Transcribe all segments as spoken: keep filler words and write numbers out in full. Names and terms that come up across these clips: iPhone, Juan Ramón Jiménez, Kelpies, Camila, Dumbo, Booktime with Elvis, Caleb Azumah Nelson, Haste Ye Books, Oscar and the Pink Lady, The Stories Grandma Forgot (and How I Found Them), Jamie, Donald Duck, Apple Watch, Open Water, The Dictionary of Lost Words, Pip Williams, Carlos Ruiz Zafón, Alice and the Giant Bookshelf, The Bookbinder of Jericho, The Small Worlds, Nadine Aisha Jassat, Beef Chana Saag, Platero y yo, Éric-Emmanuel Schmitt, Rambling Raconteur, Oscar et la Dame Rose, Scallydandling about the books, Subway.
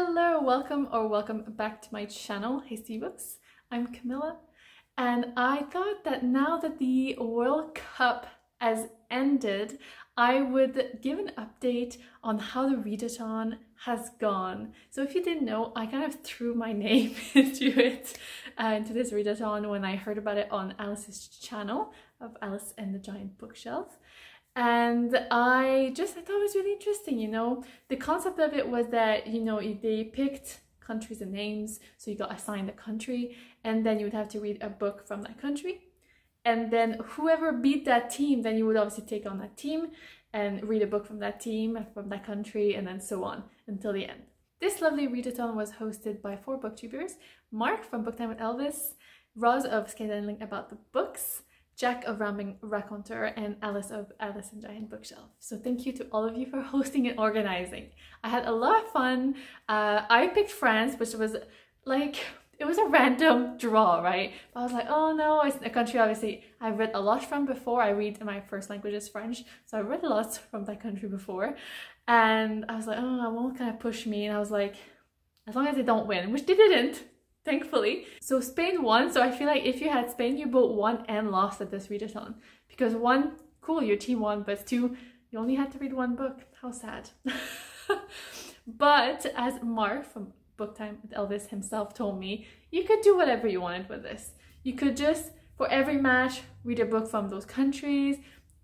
Hello, welcome or welcome back to my channel, Haste Ye Books. I'm Camila, and I thought that now that the World Cup has ended, I would give an update on how the readathon has gone. So if you didn't know, I kind of threw my name into it, uh, into this readathon when I heard about it on Alice's channel of Alice and the Giant Bookshelf. And I just I thought it was really interesting, you know. The concept of it was that, you know, they picked countries and names, so you got assigned a country, and then you would have to read a book from that country. And then whoever beat that team, then you would obviously take on that team and read a book from that team, from that country, and then so on until the end. This lovely readathon was hosted by four booktubers: Mark from Booktime with Elvis, Roz of Scallydandling About the Books, Jack of Rambling Raconteur, and Alice of Alice and Giant Bookshelf. So thank you to all of you for hosting and organizing. I had a lot of fun. Uh, I picked France, which was like, it was a random draw, right? But I was like, oh no, it's a country obviously I've read a lot from before. I read, my first language is French, so I read a lot from that country before. And I was like, oh no, what kind of push me? And I was like, as long as they don't win, which they didn't, thankfully. So Spain won, so I feel like if you had Spain, you both won and lost at this readathon. Because one, cool, your team won, but two, you only had to read one book. How sad. But as Mark from Booktime with Elvis himself told me, you could do whatever you wanted with this. You could just, for every match, read a book from those countries,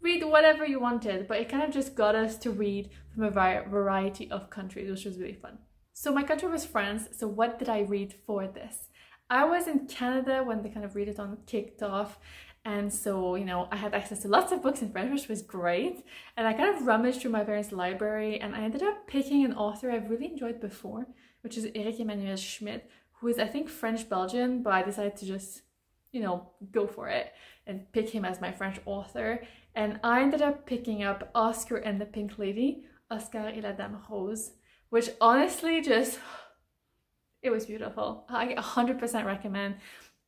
read whatever you wanted, but it kind of just got us to read from a variety of countries, which was really fun. So my country was France, so what did I read for this? I was in Canada when the kind of readathon kicked off, and so, you know, I had access to lots of books in French, which was great, and I kind of rummaged through my parents' library, and I ended up picking an author I've really enjoyed before, which is Éric-Emmanuel Schmitt, who is, I think, French-Belgian, but I decided to just, you know, go for it and pick him as my French author, and I ended up picking up Oscar and the Pink Lady, Oscar et la Dame Rose, which honestly just, it was beautiful. I one hundred percent recommend.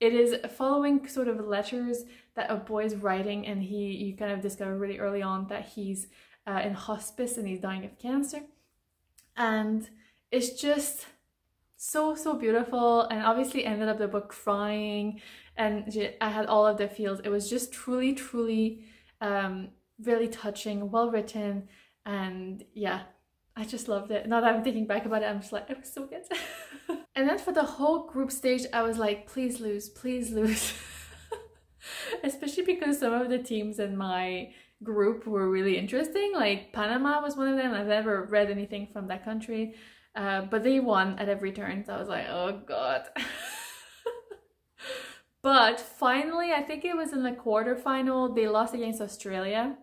It is following sort of letters that a boy is writing, and he, you kind of discover really early on that he's uh, in hospice and he's dying of cancer. And it's just so, so beautiful. And obviously ended up the book crying, and I had all of the feels. It was just truly, truly, um, really touching, well written, and yeah. I just loved it. Now that I'm thinking back about it, I'm just like, it was so good. And then for the whole group stage, I was like, please lose, please lose. Especially because some of the teams in my group were really interesting. Like Panama was one of them. I've never read anything from that country, uh, but they won at every turn. So I was like, oh God. But finally, I think it was in the quarterfinal, they lost against Australia.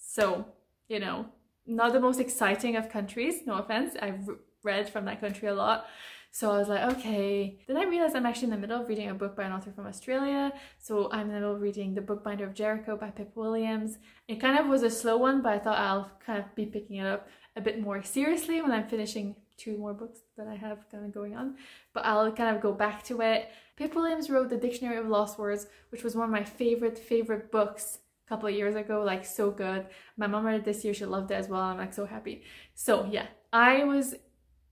So, you know, not the most exciting of countries, no offense. I've read from that country a lot. So I was like, okay. Then I realized I'm actually in the middle of reading a book by an author from Australia. So I'm in the middle of reading The Bookbinder of Jericho by Pip Williams. It kind of was a slow one, but I thought I'll kind of be picking it up a bit more seriously when I'm finishing two more books that I have kind of going on. But I'll kind of go back to it. Pip Williams wrote The Dictionary of Lost Words, which was one of my favorite, favorite books couple of years ago. Like, so good. My mom read it this year, she loved it as well. I'm like so happy. So yeah, I was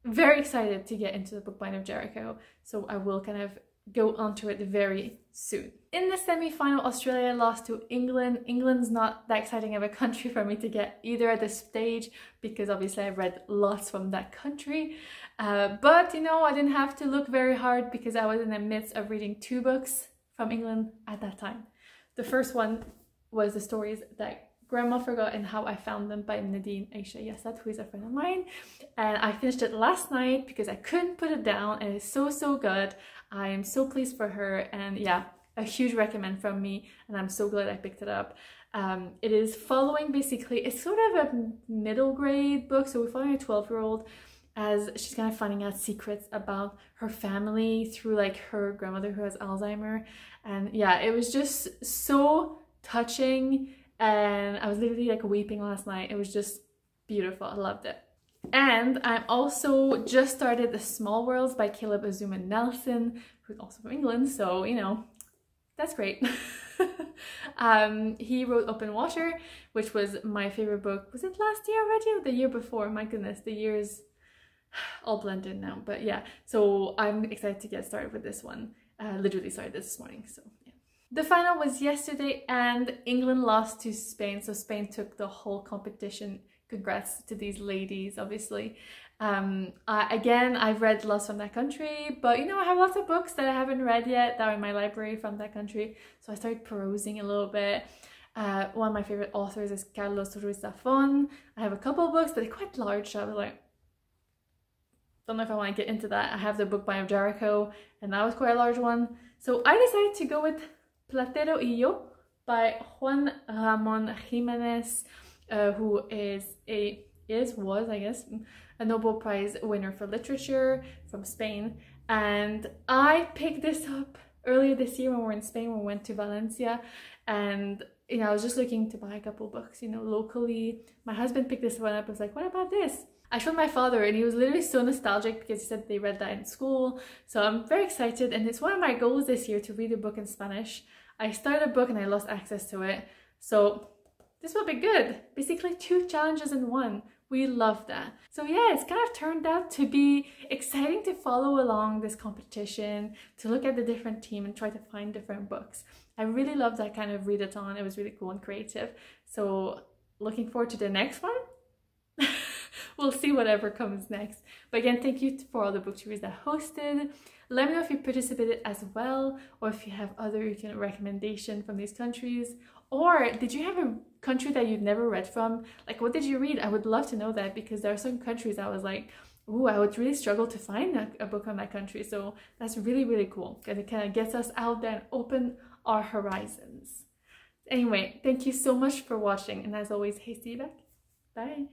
very excited to get into The Bookbinder of Jericho, so I will kind of go onto it very soon. In the semi-final, Australia lost to England. England's not that exciting of a country for me to get either at this stage, because obviously I've read lots from that country, uh, but you know, I didn't have to look very hard because I was in the midst of reading two books from England at that time. The first one was The Stories That Grandma Forgot and How I Found Them by Nadine Aisha Jassat, who is a friend of mine. And I finished it last night because I couldn't put it down, and it's so, so good. I am so pleased for her, and yeah, a huge recommend from me, and I'm so glad I picked it up. Um, it is following, basically, it's sort of a middle grade book, so we're following a twelve-year-old as she's kind of finding out secrets about her family through like her grandmother who has Alzheimer's. And yeah, it was just so touching, and I was literally like weeping last night. It was just beautiful. I loved it. And I also just started The Small Worlds by Caleb Azumah Nelson, who's also from England, so you know, that's great. um, he wrote Open Water, which was my favorite book. Was it last year already or the year before? My goodness, the years all blended now, but yeah, so I'm excited to get started with this one. Uh, literally started this morning, so yeah. The final was yesterday and England lost to Spain, so Spain took the whole competition. Congrats to these ladies, obviously. Um, uh, again, I've read lots from that country, but you know, I have lots of books that I haven't read yet that are in my library from that country, so I started perusing a little bit. Uh, one of my favorite authors is Carlos Ruiz Zafón. I have a couple of books, but they're quite large, so I was like, don't know if I want to get into that. I have The Bookbinder of Jericho, and that was quite a large one. So I decided to go with Platero y Yo by Juan Ramón Jiménez, uh, who is a, is, was, I guess, a Nobel Prize winner for literature from Spain. And I picked this up earlier this year when we were in Spain, when we went to Valencia, and you know, I was just looking to buy a couple books, you know, locally. My husband picked this one up and was like, what about this? I showed my father and he was literally so nostalgic because he said they read that in school. So I'm very excited, and it's one of my goals this year to read a book in Spanish. I started a book and I lost access to it, so this will be good. Basically two challenges in one. We love that. So yeah, it's kind of turned out to be exciting to follow along this competition, to look at the different team and try to find different books. I really loved that kind of readathon. It was really cool and creative. So looking forward to the next one. We'll see whatever comes next. But again, thank you for all the booktubers that hosted. Let me know if you participated as well, or if you have other you know, recommendation from these countries. Or did you have a country that you've never read from? Like, what did you read? I would love to know that, because there are some countries I was like, ooh, I would really struggle to find a, a book on that country. So that's really, really cool, because it kind of gets us out there and open our horizons. Anyway, thank you so much for watching. And as always, Haste Ye Books. Bye.